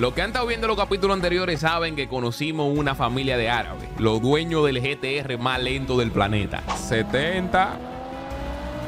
Los que han estado viendo los capítulos anteriores saben que conocimos una familia de árabes, los dueños del GTR más lento del planeta. 70.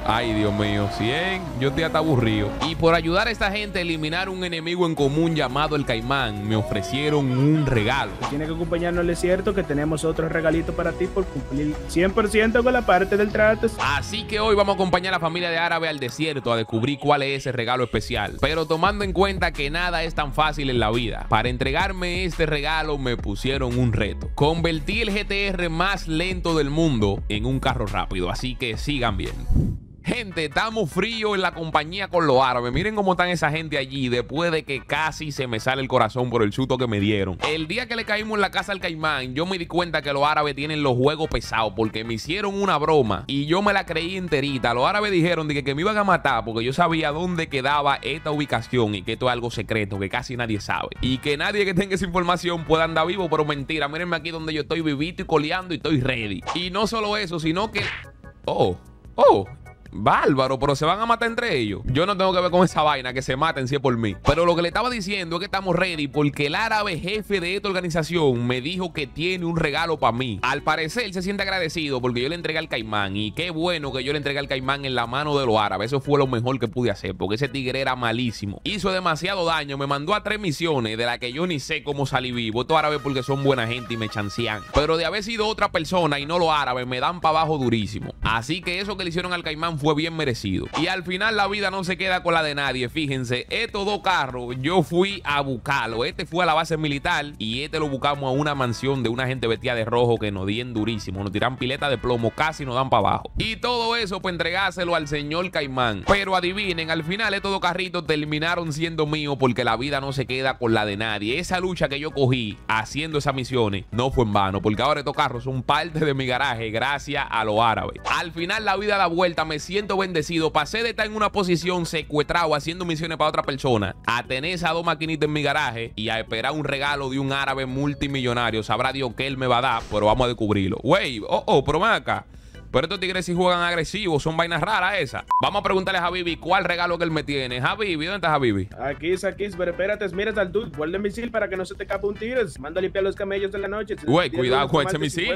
Ay, Dios mío, 100. Yo estoy hasta aburrido. Y por ayudar a esta gente a eliminar un enemigo en común llamado el Caimán, me ofrecieron un regalo. Tienes que acompañarnos al desierto, que tenemos otro regalito para ti por cumplir 100% con la parte del trato. Así que hoy vamos a acompañar a la familia de árabe al desierto a descubrir cuál es ese regalo especial. Pero tomando en cuenta que nada es tan fácil en la vida, para entregarme este regalo me pusieron un reto. Convertí el GTR más lento del mundo en un carro rápido, así que sigan bien. Gente, estamos fríos en la compañía con los árabes. Miren cómo están esa gente allí, después de que casi se me sale el corazón por el chuto que me dieron. El día que le caímos en la casa al Caimán, yo me di cuenta que los árabes tienen los juegos pesados, porque me hicieron una broma y yo me la creí enterita. Los árabes dijeron que me iban a matar porque yo sabía dónde quedaba esta ubicación y que esto es algo secreto que casi nadie sabe, y que nadie que tenga esa información pueda andar vivo. Pero mentira, mírenme aquí donde yo estoy vivito y coleando y estoy ready. Y no solo eso, sino que... Oh bárbaro, pero se van a matar entre ellos. Yo no tengo que ver con esa vaina, que se maten si es por mí. Pero lo que le estaba diciendo es que estamos ready, porque el árabe jefe de esta organización me dijo que tiene un regalo para mí. Al parecer él se siente agradecido porque yo le entregué al Caimán, y qué bueno que yo le entregué al Caimán en la mano de los árabes. Eso fue lo mejor que pude hacer, porque ese tigre era malísimo, hizo demasiado daño, me mandó a 3 misiones de las que yo ni sé cómo salí vivo. Estos árabes, porque son buena gente y me chancean, pero de haber sido otra persona y no los árabes, me dan para abajo durísimo. Así que eso que le hicieron al Caimán fue bien merecido. Y al final la vida no se queda con la de nadie. Fíjense, estos dos carros yo fui a buscarlo. Este fue a la base militar y este lo buscamos a una mansión de una gente vestida de rojo que nos dieron durísimo, nos tiran pileta de plomo, casi nos dan para abajo. Y todo eso para entregárselo al señor Caimán. Pero adivinen, al final estos dos carritos terminaron siendo míos, porque la vida no se queda con la de nadie. Esa lucha que yo cogí haciendo esas misiones no fue en vano, porque ahora estos carros son parte de mi garaje gracias a los árabes. Al final la vida da vuelta, me siento bendecido. Pasé de estar en una posición secuestrado haciendo misiones para otra persona a tener esas dos maquinitas en mi garaje y a esperar un regalo de un árabe multimillonario. Sabrá Dios qué él me va a dar, pero vamos a descubrirlo. Wey, pero ven acá. Pero estos tigres sí juegan agresivos, son vainas raras esas. Vamos a preguntarle a Habibi cuál regalo que él me tiene. Habibi, ¿dónde está Habibi? Aquí, pero espérate, mira al dude, vuelve el misil para que no se te escape un tigre. Manda a limpiar los camellos de la noche. Güey, cuidado con ese misil.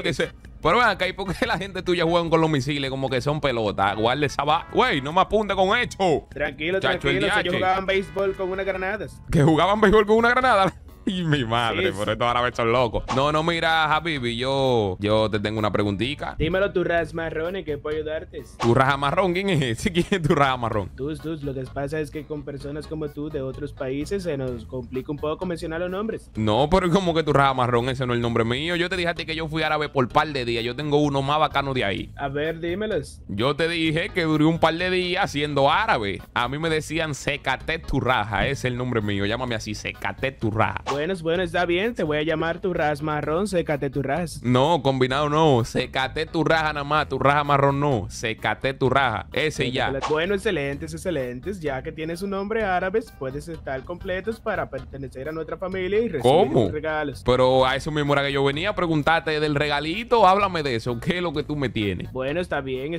Pero ven acá, ¿y por qué la gente tuya juega con los misiles como que son pelotas? Guarda esa va. Güey, no me apunte con esto. Tranquilo, ellos jugaban béisbol con unas granadas. ¿Que jugaban béisbol con una granada? Y mi madre, sí. Por esto ahora me son locos. No, mira, Habibi, yo te tengo una preguntita. Dímelo, tu raza marrón, ¿en qué puedo ayudarte? ¿Tu raza marrón? ¿Quién es? ¿Quién es tu raza marrón? Tú, lo que pasa es que con personas como tú de otros países se nos complica un poco mencionar los nombres. No, pero como que tu raza marrón, ese no es el nombre mío. Yo te dije a ti que yo fui árabe por par de días. Yo tengo uno más bacano de ahí. A ver, dímelos. Yo te dije que duré un par de días siendo árabe. A mí me decían Secate tu raja, ese es el nombre mío. Llámame así, Secate tu raja. Bueno, está bien, te voy a llamar tu raza marrón, Secate tu raza. No, combinado no, Secate tu raja nada más, tu raza marrón no, Secate tu raja, ese sí, ya. Bueno, excelentes, ya que tienes un nombre árabe, puedes estar completos para pertenecer a nuestra familia y recibir tus regalos. Pero a eso mismo era que yo venía a preguntarte del regalito, háblame de eso, ¿qué es lo que tú me tienes? Bueno, está bien,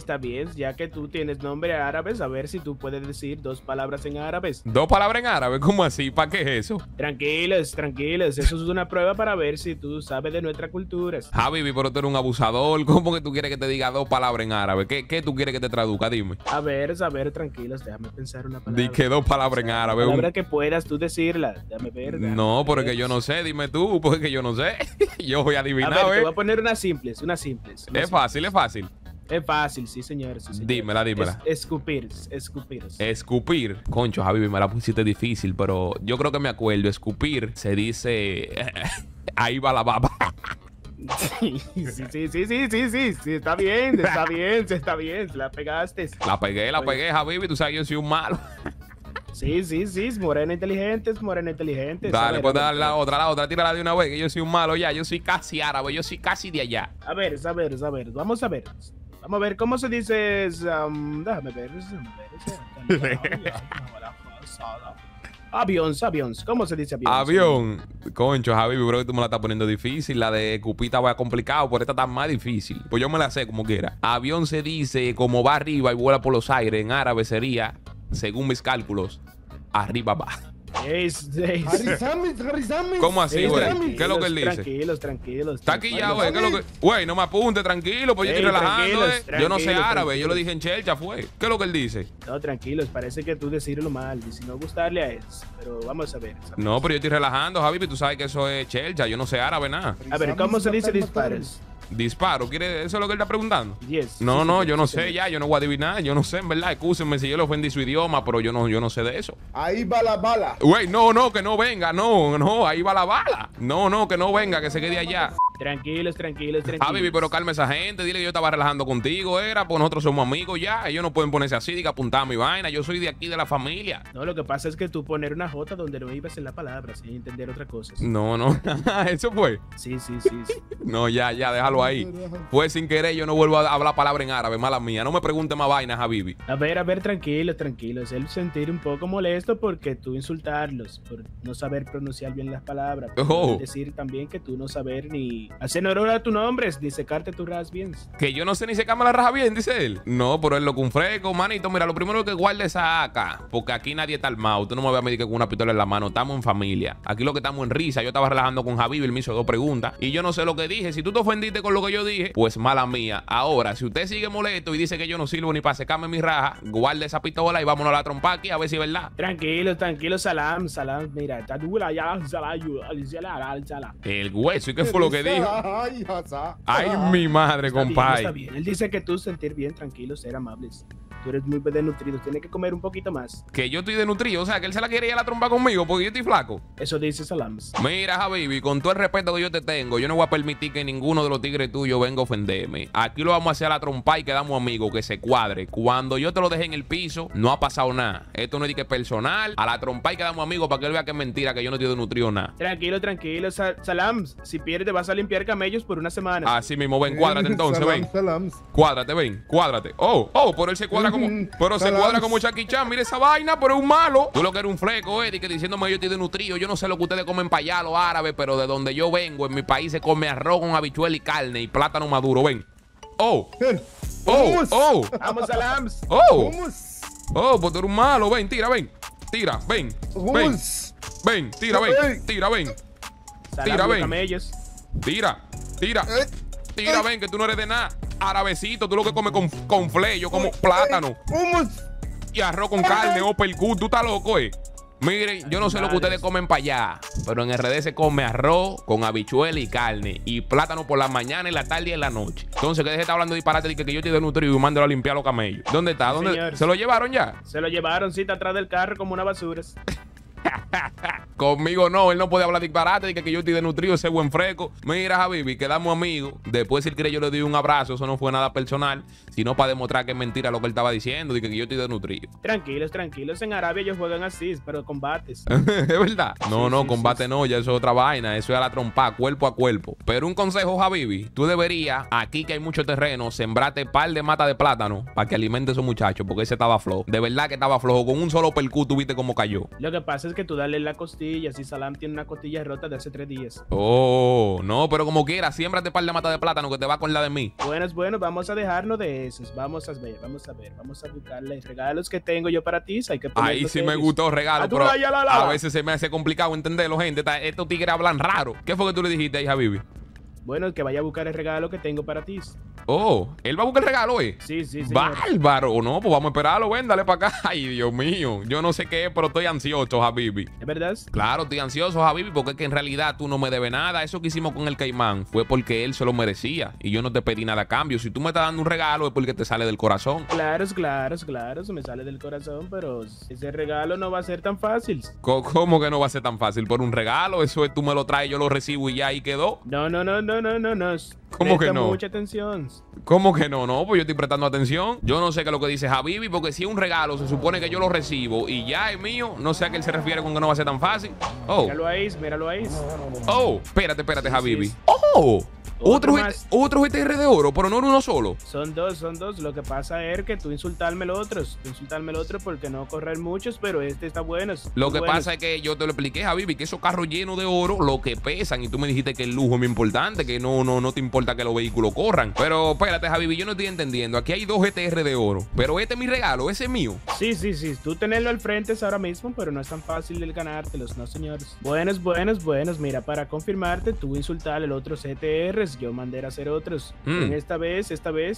ya que tú tienes nombre árabe, a ver si tú puedes decir 2 palabras en árabe. ¿2 palabras en árabe? ¿Cómo así? ¿Para qué es eso? Tranquilos, eso es una prueba para ver si tú sabes de nuestras culturas. Habibi, pero tú eres un abusador. ¿Cómo que tú quieres que te diga 2 palabras en árabe? ¿Qué tú quieres que te traduzca? Dime. A ver, tranquilos, déjame pensar una palabra. Di que 2 palabras en árabe. Una palabra que puedas tú decirla. Déjame ver. No, porque yo no sé, dime tú, porque yo no sé. Yo voy a adivinar. A ver, te voy a poner unas simples. Es fácil. Es fácil, sí señor. Dímela. Escupir. Escupir. Concho, Habibi, me la pusiste difícil, pero yo creo que me acuerdo. Escupir se dice... Ahí va la baba. Sí, está bien. La pegaste. La pegué, Habibi. Tú sabes que yo soy un malo. Sí, morena inteligente. Dale, pues dale la otra, tírala de una vez, que yo soy un malo ya. Yo soy casi árabe, yo soy casi de allá. A ver, vamos a ver cómo se dice. Déjame ver. Avión, ¿cómo se dice avión? Avión, concho, Javi, creo que tú me la estás poniendo difícil. La de cupita va complicado, por esta está más difícil. Pues yo me la sé como quiera. Avión se dice como va arriba y vuela por los aires. En árabe sería, según mis cálculos, arriba va. Harry Summit. ¿Cómo así, güey? ¿Qué es lo que él dice? Tranquilos. Está aquí ya, güey. Güey, no me apunte, tranquilo, pues yo estoy relajando. Yo no sé árabe, yo lo dije en Chelcha, fue. ¿Qué es lo que él dice? No, tranquilos, parece que tú decirlo mal. Y si no gustarle a él, pero vamos a ver. No, pero yo estoy relajando, Javi, tú sabes que eso es Chelcha, yo no sé árabe nada. A ver, ¿cómo se dice disparos? Disparo, ¿quiere? ¿Eso es lo que él está preguntando? Yes, no, sí, no, yo no sé ya, yo no voy a adivinar, yo no sé, en verdad, excúsenme si yo le ofendí su idioma, pero yo no sé de eso. Ahí va la bala. Güey, no, que no venga, no, ahí va la bala. No, que no venga, que se quede allá. Tranquilos. Ah, baby, pero calma esa gente, dile que yo estaba relajando contigo, era, pues nosotros somos amigos ya, ellos no pueden ponerse así, diga, apuntar a mi vaina, yo soy de aquí, de la familia. No, lo que pasa es que tú poner una J donde no ibas en la palabra, sin entender otra cosa. ¿Sí? No, eso fue. Sí. No, ya, déjalo ahí. Pues sin querer, yo no vuelvo a hablar palabra en árabe, mala mía, no me pregunte más vainas, Habibi. A ver, tranquilos, él sentir un poco molesto porque tú insultarlos, por no saber pronunciar bien las palabras, decir también que tú no saber ni hacer honor a tu nombre, ni secarte tu raza bien. Que yo no sé ni secarme la raja bien, dice él. No, pero él lo confresco, manito. Mira, lo primero que guarde esa AK, porque aquí nadie está armado. Tú no me vas a medir que con una pistola en la mano. Estamos en familia. Aquí lo que estamos en risa. Yo estaba relajando con Javi, él me hizo dos preguntas y yo no sé lo que dije. Si tú te ofendiste con lo que yo dije, pues mala mía. Ahora, si usted sigue molesto y dice que yo no sirvo ni para secarme mi raja, guarde esa pistola y vámonos a la trompa aquí a ver si es verdad. Tranquilo, salam. Mira, está dura ya, salam. El hueso, ¿y qué fue lo que dijo? Ay, mi madre, compadre. Él dice que tú sentir bien, tranquilo, ser amables. Tú eres muy desnutrido, tienes que comer un poquito más. Que yo estoy desnutrido, o sea, que él se la quiere ir a la trompa conmigo porque yo estoy flaco. Eso dice Salams. Mira, Habibi, con todo el respeto que yo te tengo, yo no voy a permitir que ninguno de los tigres tuyos venga a ofenderme. Aquí lo vamos a hacer a la trompa y quedamos amigos, que se cuadre. Cuando yo te lo deje en el piso, no ha pasado nada. Esto no es de que personal, a la trompa y quedamos amigos para que él vea que es mentira, que yo no estoy desnutrido nada. Tranquilo, Salams, si pierdes vas a limpiar camellos por una semana. Así mismo, ven, cuádrate entonces, Salams. Cuádrate. Oh, pero él se cuadra como... Pero se cuadra como Jackie Chan, mira esa vaina, pero es un malo. Tú lo que eres un fleco, Eddie, que diciéndome yo estoy desnutrido. Yo no sé lo que ustedes comen para allá, los árabes, pero de donde yo vengo, en mi país se come arroz con habichuela y carne y plátano maduro, ven. Oh. Vamos, Salams. Oh, pues tú eres un malo, ven, tira, ven. Tira, ven, que tú no eres de nada. Arabecito, tú lo que comes con fleyo, como plátano. Y arroz con carne, o percut, tú estás loco, Miren, yo no sé lo que ustedes comen para allá, pero en RD se come arroz con habichuela y carne, y plátano por la mañana, en la tarde y en la noche. Entonces, que deje de estar hablando de disparate, que yo te desnutrido y mándalo a limpiar los camellos. ¿Dónde está? ¿Dónde? ¿Se lo llevaron ya? Se lo llevaron, sí, está atrás del carro como una basura. Conmigo no, él no puede hablar disparate, de que yo estoy desnutrido, ese buen fresco. Mira, Habibi, quedamos amigos. Después, si él quiere, yo le di un abrazo. Eso no fue nada personal, sino para demostrar que es mentira lo que él estaba diciendo, de que yo estoy desnutrido. Tranquilos, en Arabia ellos juegan así, pero combates. ¿Es verdad? No, combate. No, ya eso es otra vaina. Eso es a la trompa, cuerpo a cuerpo. Pero un consejo, Habibi, tú deberías, aquí que hay mucho terreno, sembrarte par de mata de plátano para que alimente a esos muchachos, porque ese estaba flojo. De verdad que estaba flojo. Con un solo percut, tuviste cómo cayó. Lo que pasa es que tú dale la costilla. Si Salam tiene una costilla rota de hace 3 días. Oh, no, pero como quiera, siémbrate par de mata de plátano que te va con la de mí. Bueno, vamos a dejarnos de esos. Vamos a ver, vamos a buscarle regalos que tengo yo para ti. Hay que ahí sí me gustó regalo, pero a veces se me hace complicado entenderlo, gente. Estos tigres hablan raro. ¿Qué fue que tú le dijiste ahí, Habibi? Bueno, que vaya a buscar el regalo que tengo para ti. Oh, él va a buscar el regalo, Sí. Bárbaro. No, pues vamos a esperarlo, ven, dale para acá. Ay, Dios mío. Yo no sé qué es, pero estoy ansioso, Habibi. ¿Es verdad? Claro, estoy ansioso, Habibi, porque es que en realidad tú no me debes nada. Eso que hicimos con el Caimán fue porque él se lo merecía y yo no te pedí nada a cambio. Si tú me estás dando un regalo es porque te sale del corazón. Claro, se me sale del corazón, pero ese regalo no va a ser tan fácil. ¿Cómo que no va a ser tan fácil? Por un regalo, eso es tú me lo traes, yo lo recibo y ya ahí quedó. No. ¿Cómo que no? Mucha atención. ¿Cómo que no? No, pues yo estoy prestando atención. Yo no sé qué es lo que dice Habibi, porque si es un regalo, se supone que yo lo recibo y ya es mío. No sé a qué él se refiere con que no va a ser tan fácil. Míralo ahí. Oh, espérate, Habibi. Oh, Otro GTR de oro, pero no era uno solo. Son dos. Lo que pasa es que tú insultarme los otros. Porque no correr muchos, pero este está bueno. Lo que pasa es que yo te lo expliqué, Javi, que esos carros llenos de oro, lo que pesan. Y tú me dijiste que el lujo es muy importante, que no te importa que los vehículos corran. Pero espérate, Javi, yo no estoy entendiendo. Aquí hay dos GTR de oro, pero este es mi regalo, ese es mío. Sí. Tú tenerlo al frente es ahora mismo, pero no es tan fácil el ganártelos, no, señores. Buenos. Mira, para confirmarte, tú insultar al otro GTR. Yo mandé a hacer otros. Esta vez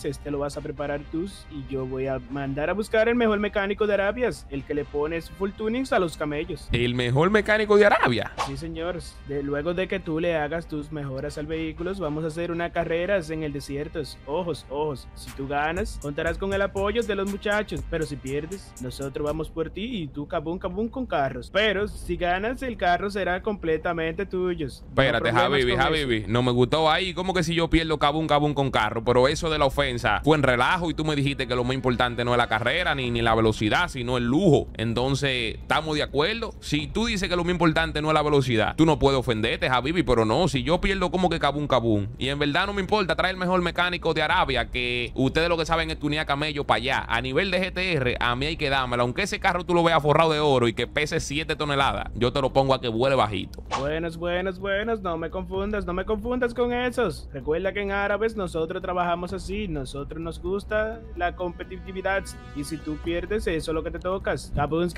este lo vas a preparar tú y yo voy a mandar a buscar el mejor mecánico de Arabia, el que le pones full tunings a los camellos. ¿El mejor mecánico de Arabia? Sí, señores. Luego de que tú le hagas tus mejoras al vehículo, vamos a hacer una carrera en el desierto. Ojos. Si tú ganas, contarás con el apoyo de los muchachos, pero si pierdes, nosotros vamos por ti y tú cabún con carros. Pero si ganas, el carro será completamente tuyo. Espérate, Javi, no me gustó ahí. Como que si yo pierdo cabún con carro, pero eso de la ofensa fue en relajo y tú me dijiste que lo más importante no es la carrera ni la velocidad, sino el lujo. Entonces, ¿estamos de acuerdo? Si tú dices que lo más importante no es la velocidad, tú no puedes ofenderte, Javi, pero no, si yo pierdo como que cabún, y en verdad no me importa, trae el mejor mecánico de Arabia, que ustedes lo que saben es tunear camello para allá. A nivel de GTR, a mí hay que dármela, aunque ese carro tú lo veas forrado de oro y que pese 7 toneladas, yo te lo pongo a que vuele bajito. Buenos, no me confundas con eso. Recuerda que en árabes nosotros trabajamos así, nosotros nos gusta la competitividad y si tú pierdes eso es lo que te tocas. Cabúns.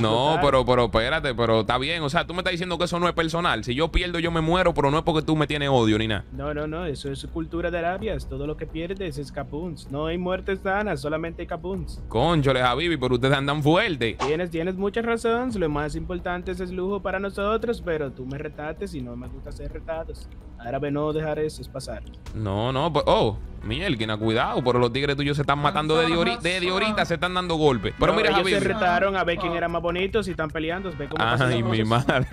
No, pero espérate, pero está bien, o sea, tú me estás diciendo que eso no es personal. Si yo pierdo yo me muero, pero no es porque tú me tienes odio ni nada. No, eso es cultura de Arabia, todo lo que pierdes es cabúns. No hay muertes sanas, solamente cabúns. Cónchole, Javi, pero ustedes andan fuerte. Tienes muchas razones, lo más importante es el lujo para nosotros, pero tú me retates y no me gusta ser retados. Árabe no dejar eso, es pasar. No, pues, oh, Mielkina, cuidado, pero los tigres tuyos se están matando de ahorita, se están dando golpes. Pero no, mira, Javi, se retaron a ver quién era más bonito, si están peleando, ve cómo pasan. Ay, mi madre.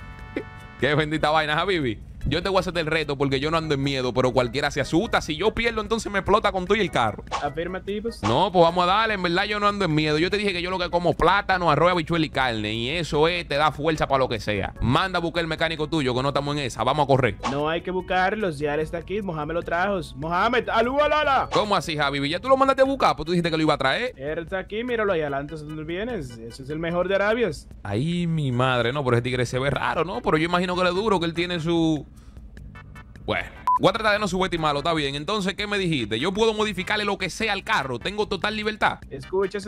Qué bendita vaina, Javi. Yo te voy a hacer el reto porque yo no ando en miedo, pero cualquiera se asusta. Si yo pierdo, entonces me explota con todo y el carro. Afirmativos. No, pues vamos a darle. En verdad, yo no ando en miedo. Yo te dije que yo lo que como plátano, arroz, habichuela y carne. Y eso es, te da fuerza para lo que sea. Manda a buscar el mecánico tuyo, que no estamos en esa. Vamos a correr. No hay que buscarlos. Ya él está aquí. Mohamed lo trajo. Mohamed, alú, alala. ¿Cómo así, Javi? ¿Ya tú lo mandaste a buscar? Pues tú dijiste que lo iba a traer. Él está aquí, míralo ahí adelante. ¿Dónde vienes? Ese es el mejor de Arabia. Ay, mi madre. No, pero ese tigre se ve raro, ¿no? Pero yo imagino que le duro, que él tiene su... Bueno, voy a tratar de no subestimarlo, está bien. Entonces, ¿qué me dijiste? Yo puedo modificarle lo que sea al carro, tengo total libertad. Escuchas,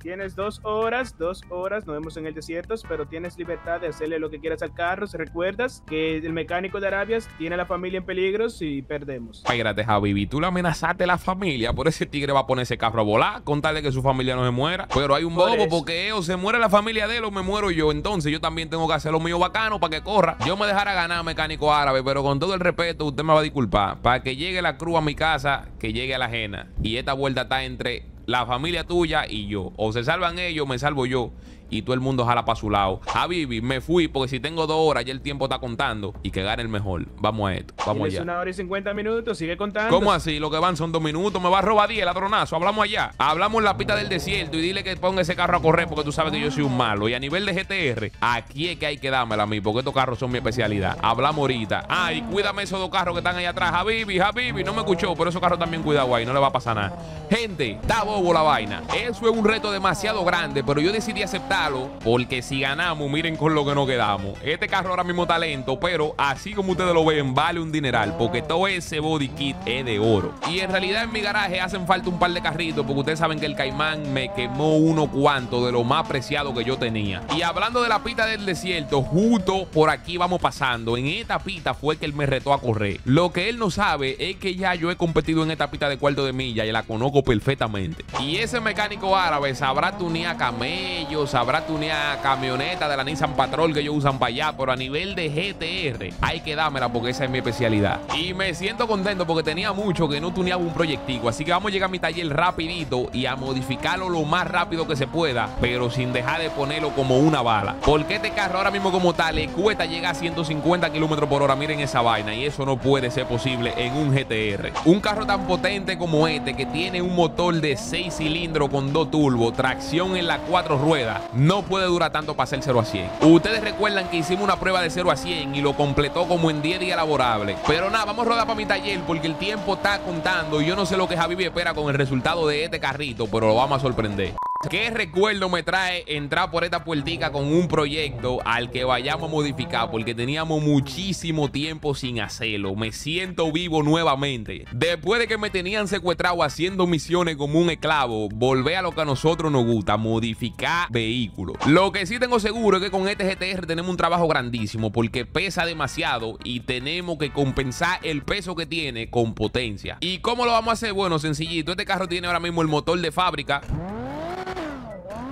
tienes 2 horas, nos vemos en el desierto, pero tienes libertad de hacerle lo que quieras al carro. ¿Recuerdas que el mecánico de Arabia tiene a la familia en peligro si perdemos? Espérate, Javi, tú le amenazaste a la familia, por ese tigre va a poner ese carro a volar, con tal de que su familia no se muera. Pero hay un bobo, porque o se muere la familia de él o me muero yo, entonces yo también tengo que hacer lo mío bacano para que corra. Yo me dejara ganar, mecánico árabe, pero con todo el respeto, usted me va a disculpar, para que llegue la cruz a mi casa, que llegue a la ajena. Y esta vuelta está entre la familia tuya y yo. O se salvan ellos, me salvo yo. Y todo el mundo jala para su lado. Javi, me fui, porque si tengo 2 horas, ya el tiempo está contando. Y que gane el mejor. Vamos a esto. Vamos allá. Es 1 hora y 50 minutos, sigue contando. ¿Cómo así? Lo que van son 2 minutos. Me va a robar 10, ladronazo. Hablamos allá. Hablamos en la pista del desierto y dile que ponga ese carro a correr, porque tú sabes que yo soy un malo. Y a nivel de GTR, aquí es que hay que dármela a mí, porque estos carros son mi especialidad. Hablamos ahorita. Ay, cuídame esos 2 carros que están ahí atrás. Javi, no me escuchó, pero esos carros también cuidado ahí. No le va a pasar nada. Gente, está bobo la vaina. Eso es un reto demasiado grande, pero yo decidí aceptar. Porque si ganamos, miren con lo que nos quedamos. Este carro ahora mismo está lento, pero así como ustedes lo ven, vale un dineral, porque todo ese body kit es de oro. Y en realidad en mi garaje hacen falta un par de carritos, porque ustedes saben que el Caimán me quemó uno cuanto de lo más preciado que yo tenía. Y hablando de la pista del desierto, justo por aquí vamos pasando. En esta pista fue que él me retó a correr. Lo que él no sabe es que ya yo he competido en esta pista de 1/4 de milla y la conozco perfectamente. Y ese mecánico árabe sabrá tunear camellos, sabrá tunear camioneta de la Nissan Patrol que ellos usan para allá, pero a nivel de GTR hay que dármela porque esa es mi especialidad. Y me siento contento porque tenía mucho que no tuneaba un proyectico, así que vamos a llegar a mi taller rapidito y a modificarlo lo más rápido que se pueda, pero sin dejar de ponerlo como una bala. Porque este carro ahora mismo como tal le cuesta llegar a 150 km/h, miren esa vaina, y eso no puede ser posible en un GTR. Un carro tan potente como este, que tiene un motor de 6 cilindros con 2 turbos, tracción en las 4 ruedas, no puede durar tanto para hacer 0 a 100. Ustedes recuerdan que hicimos una prueba de 0 a 100 y lo completó como en 10 días laborables. Pero nada, vamos a rodar para mi taller porque el tiempo está contando y yo no sé lo que Javi espera con el resultado de este carrito, pero lo vamos a sorprender. ¿Qué recuerdo me trae entrar por esta puertica con un proyecto al que vayamos a modificar? Porque teníamos muchísimo tiempo sin hacerlo. Me siento vivo nuevamente. Después de que me tenían secuestrado haciendo misiones como un esclavo, volver a lo que a nosotros nos gusta, modificar vehículos. Lo que sí tengo seguro es que con este GTR tenemos un trabajo grandísimo porque pesa demasiado y tenemos que compensar el peso que tiene con potencia. ¿Y cómo lo vamos a hacer? Bueno, sencillito. Este carro tiene ahora mismo el motor de fábrica,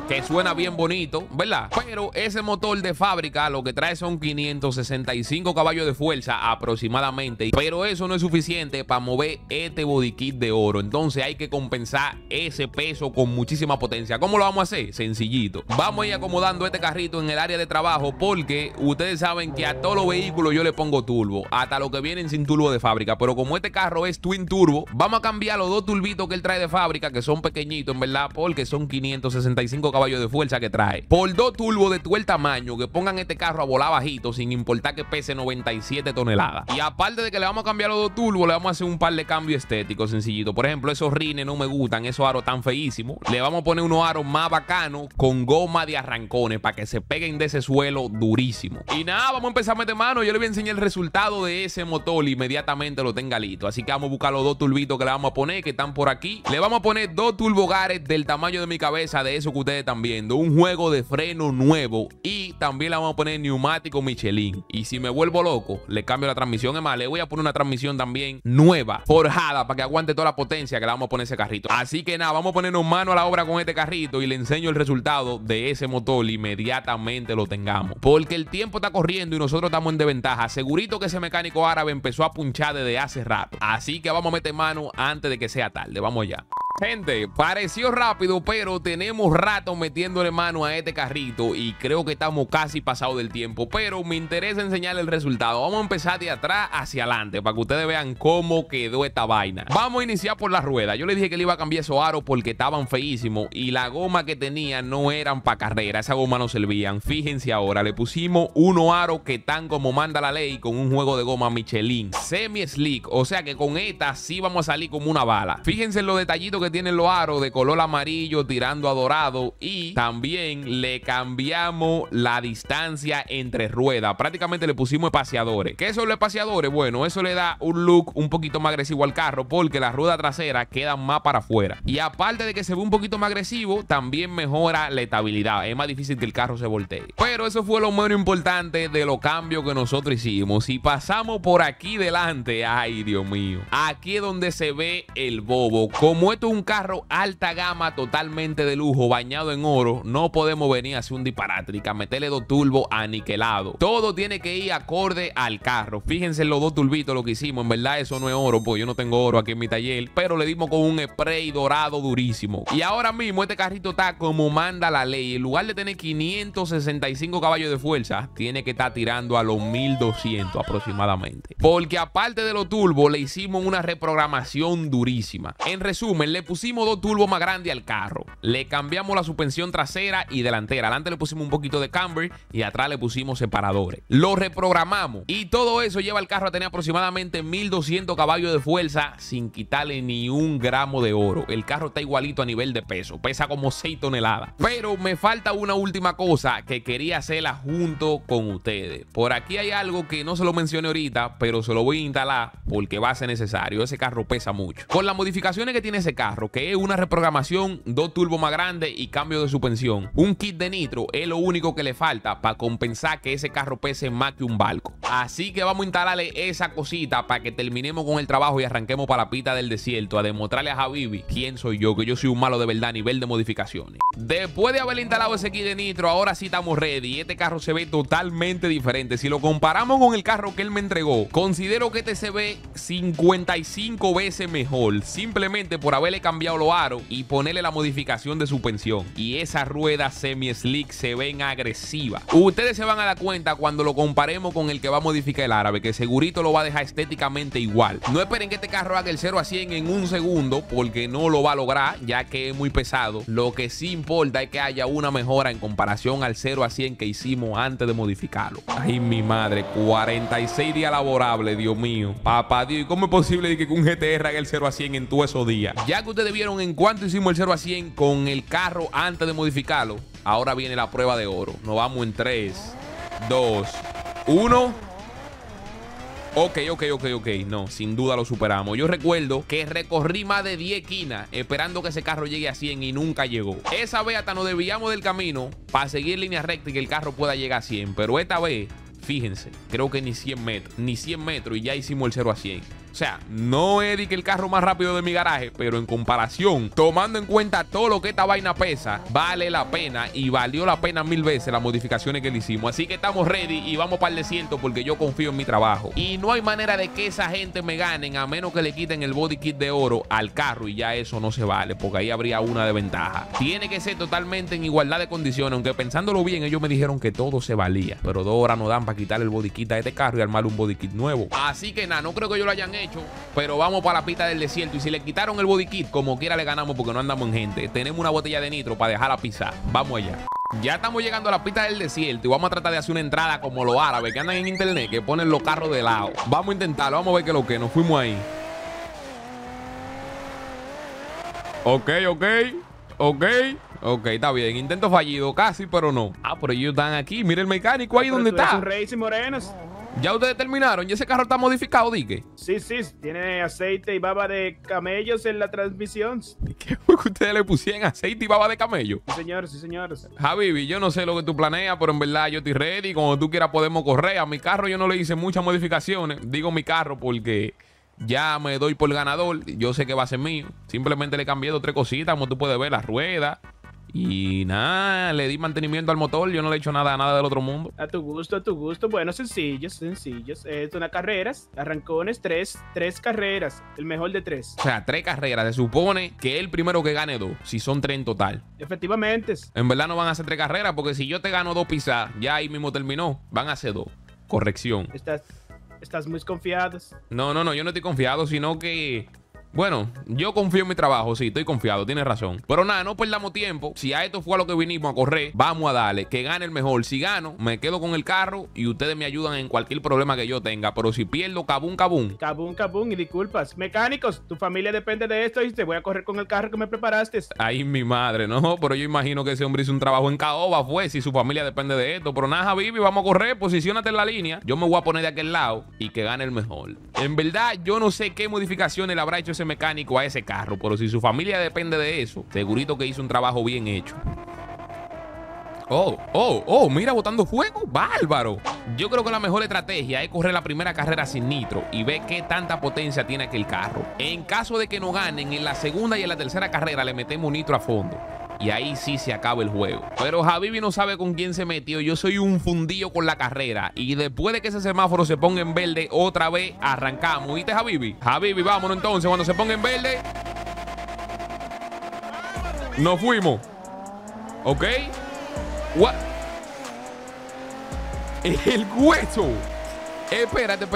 que suena bien bonito, ¿verdad? Pero ese motor de fábrica lo que trae son 565 caballos de fuerza aproximadamente. Pero eso no es suficiente para mover este body kit de oro. Entonces hay que compensar ese peso con muchísima potencia. ¿Cómo lo vamos a hacer? Sencillito. Vamos a ir acomodando este carrito en el área de trabajo porque ustedes saben que a todos los vehículos yo le pongo turbo, hasta los que vienen sin turbo de fábrica. Pero como este carro es twin turbo, vamos a cambiar los dos turbitos que él trae de fábrica, que son pequeñitos, en verdad, porque son 565 caballos de fuerza que trae, por dos turbos de el tamaño que pongan este carro a volar bajito sin importar que pese 97 toneladas. Y aparte de que le vamos a cambiar los dos turbos, le vamos a hacer un par de cambios estéticos sencillito. Por ejemplo, esos rines no me gustan, esos aros tan feísimos. Le vamos a poner unos aros más bacanos con goma de arrancones para que se peguen de ese suelo durísimo. Y nada, vamos a empezar a meter mano. Yo le voy a enseñar el resultado de ese motor y inmediatamente lo tenga listo. Así que vamos a buscar los dos turbitos que le vamos a poner, que están por aquí. Le vamos a poner dos turbogares del tamaño de mi cabeza, de eso que ustedes están viendo. Un juego de freno nuevo y también le vamos a poner neumático Michelin. Y si me vuelvo loco, le cambio la transmisión. Es más, le voy a poner una transmisión también nueva, forjada, para que aguante toda la potencia que le vamos a poner ese carrito. Así que nada, vamos a ponernos mano a la obra con este carrito y le enseño el resultado de ese motor inmediatamente lo tengamos, porque el tiempo está corriendo y nosotros estamos en desventaja. Segurito que ese mecánico árabe empezó a punchar desde hace rato, así que vamos a meter mano antes de que sea tarde. Vamos allá. Gente, pareció rápido, pero tenemos rato metiéndole mano a este carrito y creo que estamos casi pasado del tiempo, pero me interesa enseñarle el resultado. Vamos a empezar de atrás hacia adelante para que ustedes vean cómo quedó esta vaina. Vamos a iniciar por la rueda. Yo le dije que le iba a cambiar esos aros porque estaban feísimos y la goma que tenía no eran para carrera, esa goma no servían. Fíjense ahora, le pusimos unos aros que están como manda la ley, con un juego de goma Michelin, semi slick, o sea que con esta sí vamos a salir como una bala. Fíjense en los detallitos que tienen los aros, de color amarillo tirando a dorado. Y también le cambiamos la distancia entre ruedas, prácticamente le pusimos espaciadores. ¿Qué son los espaciadores? Bueno, eso le da un look un poquito más agresivo al carro porque las ruedas traseras quedan más para afuera, y aparte de que se ve un poquito más agresivo, también mejora la estabilidad, es más difícil que el carro se voltee. Pero eso fue lo menos importante de los cambios que nosotros hicimos. Si pasamos por aquí delante, ay Dios mío, aquí es donde se ve el bobo. Como esto es un carro alta gama, totalmente de lujo, bañado en oro, no podemos venir a hacer un disparate, a meterle dos turbos aniquilado. Todo tiene que ir acorde al carro. Fíjense en los dos turbitos lo que hicimos. En verdad eso no es oro, pues yo no tengo oro aquí en mi taller, pero le dimos con un spray dorado durísimo. Y ahora mismo este carrito está como manda la ley. En lugar de tener 565 caballos de fuerza, tiene que estar tirando a los 1200 aproximadamente, porque aparte de los turbos le hicimos una reprogramación durísima. En resumen, le pusimos dos turbos más grandes al carro, le cambiamos la suspensión trasera y delantera. Adelante le pusimos un poquito de camber y atrás le pusimos separadores. Lo reprogramamos y todo eso lleva al carro a tener aproximadamente 1200 caballos de fuerza sin quitarle ni un gramo de oro. El carro está igualito a nivel de peso, pesa como 6 toneladas. Pero me falta una última cosa que quería hacerla junto con ustedes. Por aquí hay algo que no se lo mencioné ahorita, pero se lo voy a instalar porque va a ser necesario. Ese carro pesa mucho. Con las modificaciones que tiene ese carro, que es una reprogramación, dos turbos más grandes y cambio de suspensión, un kit de nitro es lo único que le falta para compensar que ese carro pese más que un barco. Así que vamos a instalarle esa cosita para que terminemos con el trabajo y arranquemos para la pista del desierto a demostrarle a Javi quién soy yo, que yo soy un malo de verdad a nivel de modificaciones. Después de haber instalado ese kit de nitro, ahora sí estamos ready. Este carro se ve totalmente diferente. Si lo comparamos con el carro que él me entregó, considero que este se ve 55 veces mejor, simplemente por haberle cambiado los aros y ponerle la modificación de suspensión. Y esas ruedas semi-slick se ven agresivas. Ustedes se van a dar cuenta cuando lo comparemos con el que va a modificar el árabe, que segurito lo va a dejar estéticamente igual. No esperen que este carro haga el 0 a 100 en un segundo, porque no lo va a lograr, ya que es muy pesado. Lo que sí importa es que haya una mejora en comparación al 0 a 100 que hicimos antes de modificarlo. Ay, mi madre, 46 días laborables, Dios mío. Papá Dios, ¿y cómo es posible que un GTR haga el 0 a 100 en todos esos días? Ya que ustedes vieron en cuánto hicimos el 0 a 100 con el carro antes de modificarlo, ahora viene la prueba de oro. Nos vamos en 3, 2, 1... Ok, no, sin duda lo superamos. Yo recuerdo que recorrí más de 10 esquinas esperando que ese carro llegue a 100 y nunca llegó. Esa vez hasta nos desviamos del camino para seguir línea recta y que el carro pueda llegar a 100, pero esta vez, fíjense, creo que ni 100 metros, y ya hicimos el 0 a 100. O sea, no es que el carro más rápido de mi garaje, pero en comparación, tomando en cuenta todo lo que esta vaina pesa, vale la pena y valió la pena mil veces las modificaciones que le hicimos. Así que estamos ready y vamos para el desierto porque yo confío en mi trabajo. Y no hay manera de que esa gente me ganen a menos que le quiten el body kit de oro al carro, y ya eso no se vale porque ahí habría una desventaja. Tiene que ser totalmente en igualdad de condiciones, aunque pensándolo bien ellos me dijeron que todo se valía. Pero 2 horas nos dan para quitar el body kit a este carro y armar un body kit nuevo. Así que nada, no creo que ellos lo hayan hecho, pero vamos para la pista del desierto. Y si le quitaron el body kit, como quiera le ganamos porque no andamos en gente. Tenemos una botella de nitro para dejarla pisar. Vamos allá. Ya estamos llegando a la pista del desierto y vamos a tratar de hacer una entrada como los árabes que andan en internet, que ponen los carros de lado. Vamos a intentarlo, vamos a ver qué es lo que. Nos fuimos ahí. Ok, está bien. Intento fallido casi, pero no. Ah, pero ellos están aquí. Mira el mecánico ahí donde está. Ya ustedes terminaron, y ese carro está modificado, dije. Sí, tiene aceite y baba de camellos en la transmisión. ¿Qué fue que ustedes le pusieron aceite y baba de camello? Sí, señor. Habibi, yo no sé lo que tú planeas, pero en verdad yo estoy ready. Cuando tú quieras podemos correr. A mi carro yo no le hice muchas modificaciones. Digo mi carro porque ya me doy por ganador. Yo sé que va a ser mío. Simplemente le cambié 2 o 3 cositas, como tú puedes ver, las ruedas. Y nada, le di mantenimiento al motor. Yo no le he hecho nada del otro mundo. A tu gusto. Bueno, sencillos. Son las carreras, arrancones, tres carreras. El mejor de 3. O sea, 3 carreras. Se supone que el primero que gane 2, si son 3 en total. Efectivamente. En verdad no van a ser 3 carreras, porque si yo te gano 2 pisadas, ya ahí mismo terminó. Van a ser 2. Corrección. Estás muy confiado. No, yo no estoy confiado, sino que... Bueno, yo confío en mi trabajo, sí, estoy confiado, tienes razón. Pero nada, no perdamos tiempo. Si a esto fue a lo que vinimos a correr, vamos a darle, que gane el mejor. Si gano, me quedo con el carro y ustedes me ayudan en cualquier problema que yo tenga. Pero si pierdo, cabum, y disculpas. Mecánicos, tu familia depende de esto y te voy a correr con el carro que me preparaste. Ay, mi madre, no, pero yo imagino que ese hombre hizo un trabajo en caoba, fue, si su familia depende de esto. Pero nada, Habibi, vamos a correr, posiciónate en la línea. Yo me voy a poner de aquel lado y que gane el mejor. En verdad, yo no sé qué modificaciones le habrá hecho ese mecánico a ese carro, pero si su familia depende de eso, segurito que hizo un trabajo bien hecho. Oh, mira, botando fuego, bárbaro. Yo creo que la mejor estrategia es correr la primera carrera sin nitro y ver qué tanta potencia tiene aquel carro. En caso de que no ganen, en la segunda y en la tercera carrera le metemos nitro a fondo. Y ahí sí se acaba el juego. Pero Habibi no sabe con quién se metió. Yo soy un fundillo con la carrera. Y después de que ese semáforo se ponga en verde, otra vez arrancamos. ¿Viste, Habibi? Habibi, vámonos entonces. Cuando se ponga en verde, nos fuimos. ¿Ok? What? El hueso. Espérate.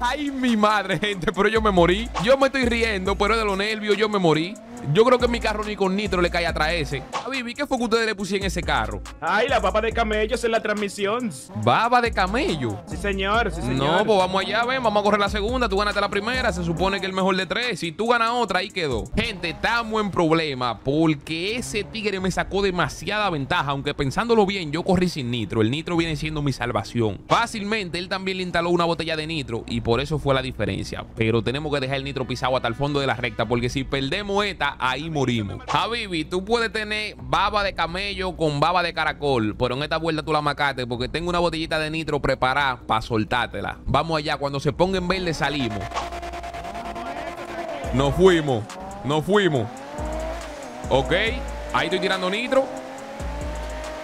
Ay, mi madre, gente, pero yo me morí. Yo me estoy riendo, pero de los nervios yo me morí. Yo creo que mi carro ni con nitro le cae atrás ese. Habibi, ¿qué fue que ustedes le pusieron en ese carro? Ay, la baba de camellos en la transmisión. ¿Baba de camello? Sí, señor. No, pues vamos allá, ven, vamos a correr la segunda. Tú ganaste la primera, se supone que el mejor de 3. Si tú ganas otra, ahí quedó. Gente, estamos en problema porque ese tigre me sacó demasiada ventaja. Aunque pensándolo bien, yo corrí sin nitro. El nitro viene siendo mi salvación. Fácilmente, él también le instaló una botella de nitro y por eso fue la diferencia. Pero tenemos que dejar el nitro pisado hasta el fondo de la recta, porque si perdemos esta, ahí morimos. Habibi, tú puedes tener baba de camello con baba de caracol, pero en esta vuelta tú la macaste porque tengo una botellita de nitro preparada para soltártela. Vamos allá, cuando se ponga en verde salimos. Nos fuimos. Ok, ahí estoy tirando nitro.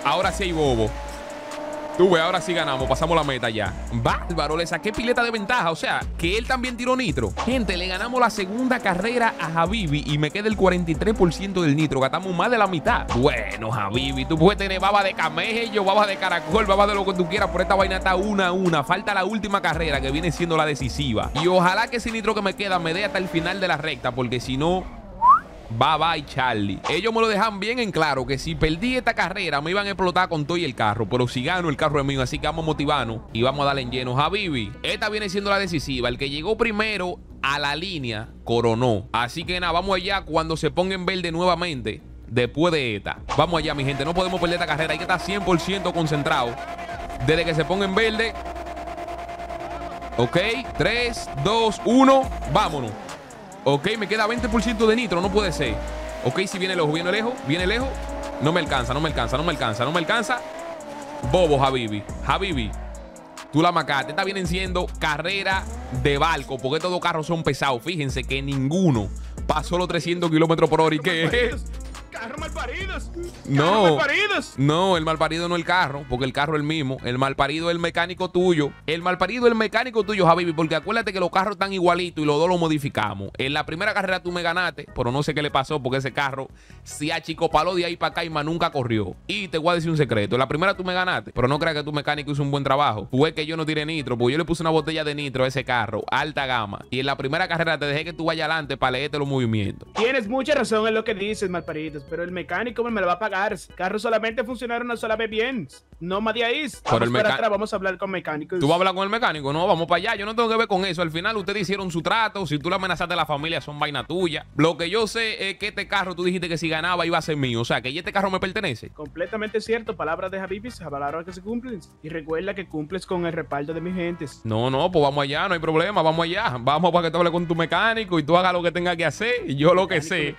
Ahora sí hay bobo. Tú ve, ahora sí ganamos, pasamos la meta ya. Bárbaro, le saqué pileta de ventaja. O sea, que él también tiró nitro. Gente, le ganamos la segunda carrera a Habibi y me queda el 43% del nitro. Gastamos más de la mitad. Bueno, Habibi, tú puedes tener baba de camello, baba de caracol, baba de lo que tú quieras, por esta vaina está 1-1. Falta la última carrera, que viene siendo la decisiva. Y ojalá que ese nitro que me queda me dé hasta el final de la recta, porque si no... Bye bye, Charlie. Ellos me lo dejan bien en claro, que si perdí esta carrera me iban a explotar con todo y el carro, pero si gano el carro es mío, así que vamos a motivarnos y vamos a darle en lleno. Habibi, esta viene siendo la decisiva. El que llegó primero a la línea coronó, así que nada, vamos allá cuando se ponga en verde nuevamente después de esta. Vamos allá, mi gente, no podemos perder esta carrera, hay que estar 100% concentrado desde que se ponga en verde. Ok, 3, 2, 1, vámonos. Ok, me queda 20% de nitro, no puede ser. Ok, si viene lejos, viene lejos, viene lejos. No me alcanza, no me alcanza, no me alcanza, no me alcanza. Bobo, Habibi. Habibi, tú la macaste. Esta viene siendo carrera de barco, porque estos dos carros son pesados. Fíjense que ninguno pasó los 300 kilómetros por hora. ¿Y qué es? Carros malparidos. No, no, el malparido no el carro, porque el carro es el mismo. El malparido es el mecánico tuyo. El malparido es el mecánico tuyo, Habibi, porque acuérdate que los carros están igualitos y los dos los modificamos. En la primera carrera tú me ganaste, pero no sé qué le pasó, porque ese carro se achicopaló de ahí para acá y más nunca corrió. Y te voy a decir un secreto, en la primera tú me ganaste, pero no creas que tu mecánico hizo un buen trabajo. Fue que yo no tiré nitro, porque yo le puse una botella de nitro a ese carro, alta gama, y en la primera carrera te dejé que tú vayas adelante para leerte los movimientos. Tienes mucha razón en lo que dices, malparidos, pero el mecánico me lo va a pagar. Carros solamente funcionaron una sola vez bien. No más de ahí. Vamos para atrás, vamos a hablar con mecánicos. ¿Tú vas a hablar con el mecánico? No, vamos para allá. Yo no tengo que ver con eso. Al final ustedes hicieron su trato. Si tú le amenazaste a la familia, son vaina tuya. Lo que yo sé es que este carro tú dijiste que si ganaba iba a ser mío. O sea, que ya este carro me pertenece. Completamente cierto. Palabras de Habibi, palabras que se cumplen. Y recuerda que cumples con el respaldo de mis gentes. No, no, pues vamos allá, no hay problema. Vamos allá. Vamos para que te hable con tu mecánico y tú hagas lo que tengas que hacer. Y yo lo que sé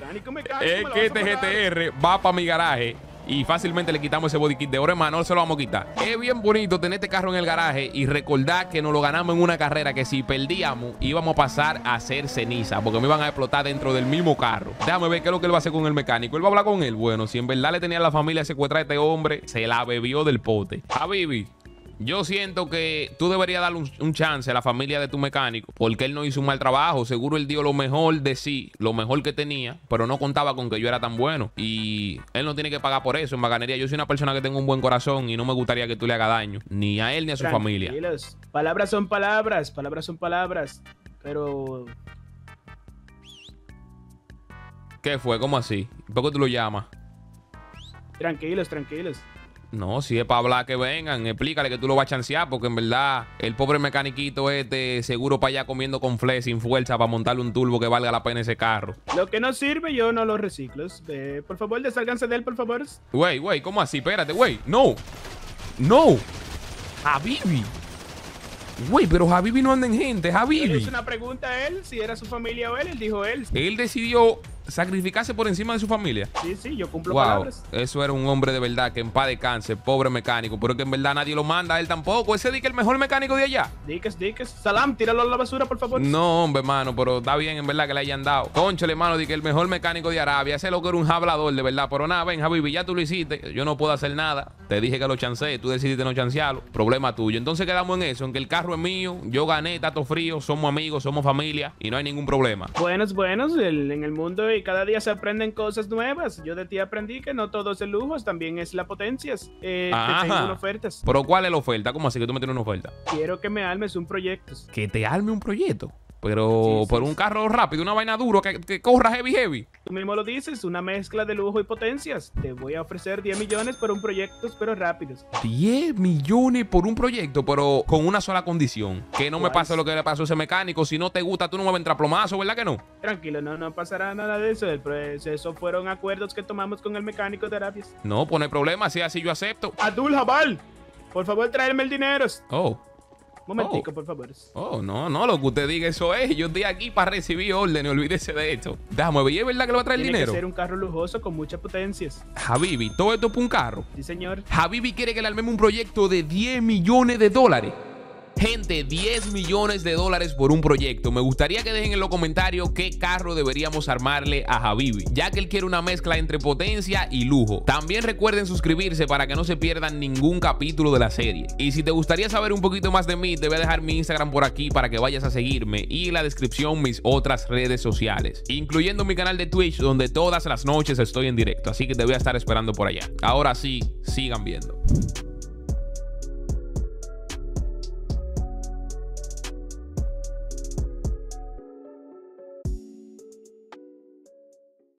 es que este GTE va para mi garaje y fácilmente le quitamos ese body kit de oro, hermano, se lo vamos a quitar. Es bien bonito tener este carro en el garaje y recordar que nos lo ganamos en una carrera que si perdíamos íbamos a pasar a ser ceniza, porque me iban a explotar dentro del mismo carro. Déjame ver qué es lo que él va a hacer con el mecánico. Él va a hablar con él. Bueno, si en verdad le tenía a la familia secuestrada a este hombre, se la bebió del pote. Habibi, yo siento que tú deberías darle un chance a la familia de tu mecánico, porque él no hizo un mal trabajo. Seguro él dio lo mejor de sí, lo mejor que tenía, pero no contaba con que yo era tan bueno. Y él no tiene que pagar por eso. En bacanería, yo soy una persona que tengo un buen corazón y no me gustaría que tú le hagas daño, ni a él ni a su familia. Palabras son palabras, palabras son palabras, pero... ¿Qué fue? ¿Cómo así? ¿Por qué tú lo llamas? Tranquilos, tranquilos. No, si es para hablar que vengan, explícale que tú lo vas a chancear, porque en verdad el pobre mecaniquito este seguro para allá comiendo con fle sin fuerza para montarle un turbo que valga la pena ese carro. Lo que no sirve yo no lo reciclo. Por favor, desálganse de él, por favor. Güey, güey, ¿cómo así? Espérate, güey. No. No. Habibi. Güey, pero Habibi no anda en gente, Habibi. Le hice una pregunta a él, si era su familia o él, él dijo él. Él decidió sacrificarse por encima de su familia. Sí, sí, yo cumplo palabras. Eso era un hombre de verdad, que en paz descanse, pobre mecánico, pero que en verdad nadie lo manda a él tampoco. Ese dique el mejor mecánico de allá. Diques, diques. Salam, tíralo a la basura, por favor. No, hombre, hermano, pero está bien en verdad que le hayan dado. Cónchale, hermano, dique el mejor mecánico de Arabia. Ese lo que era un hablador de verdad, pero nada, ven, Habibi, ya tú lo hiciste. Yo no puedo hacer nada. Te dije que lo chanceé, tú decidiste no chancearlo. Problema tuyo. Entonces quedamos en eso, en que el carro es mío, yo gané, tato frío, somos amigos, somos familia y no hay ningún problema. Buenos, buenos, en el mundo y cada día se aprenden cosas nuevas. Yo de ti aprendí que no todo es el lujo, también es la potencia. Te tengo ofertas. ¿Pero cuál es la oferta? ¿Cómo así que tú me tienes una oferta? Quiero que me armes un proyecto. ¿Que te arme un proyecto? Pero sí, por un carro rápido, una vaina duro que corra heavy, heavy. Tú mismo lo dices, una mezcla de lujo y potencias. Te voy a ofrecer 10 millones por un proyecto, pero rápidos. 10 millones por un proyecto, pero con una sola condición. Que no me pase lo que le pasó a ese mecánico. Si no te gusta, tú no me vas a entrar plomazo, ¿verdad que no? Tranquilo, no, no pasará nada de eso. El proceso fueron acuerdos que tomamos con el mecánico de Arabias. No, pues no hay problema, si así yo acepto. Abdul Jabal, por favor, tráeme el dinero. Oh. Momentico, por favor. Oh, no, no, lo que usted diga, eso es. Yo estoy aquí para recibir órdenes, olvídese de esto. Déjame ver, ¿es verdad que le va a traer el dinero? Tiene que ser un carro lujoso con muchas potencias. Habibi, ¿todo esto es para un carro? Sí, señor. Habibi quiere que le armemos un proyecto de 10 millones de dólares. Gente, 10 millones de dólares por un proyecto. Me gustaría que dejen en los comentarios qué carro deberíamos armarle a Habibi, ya que él quiere una mezcla entre potencia y lujo. También recuerden suscribirse para que no se pierdan ningún capítulo de la serie. Y si te gustaría saber un poquito más de mí, te voy a dejar mi Instagram por aquí para que vayas a seguirme, y en la descripción mis otras redes sociales, incluyendo mi canal de Twitch, donde todas las noches estoy en directo, así que te voy a estar esperando por allá. Ahora sí, sigan viendo.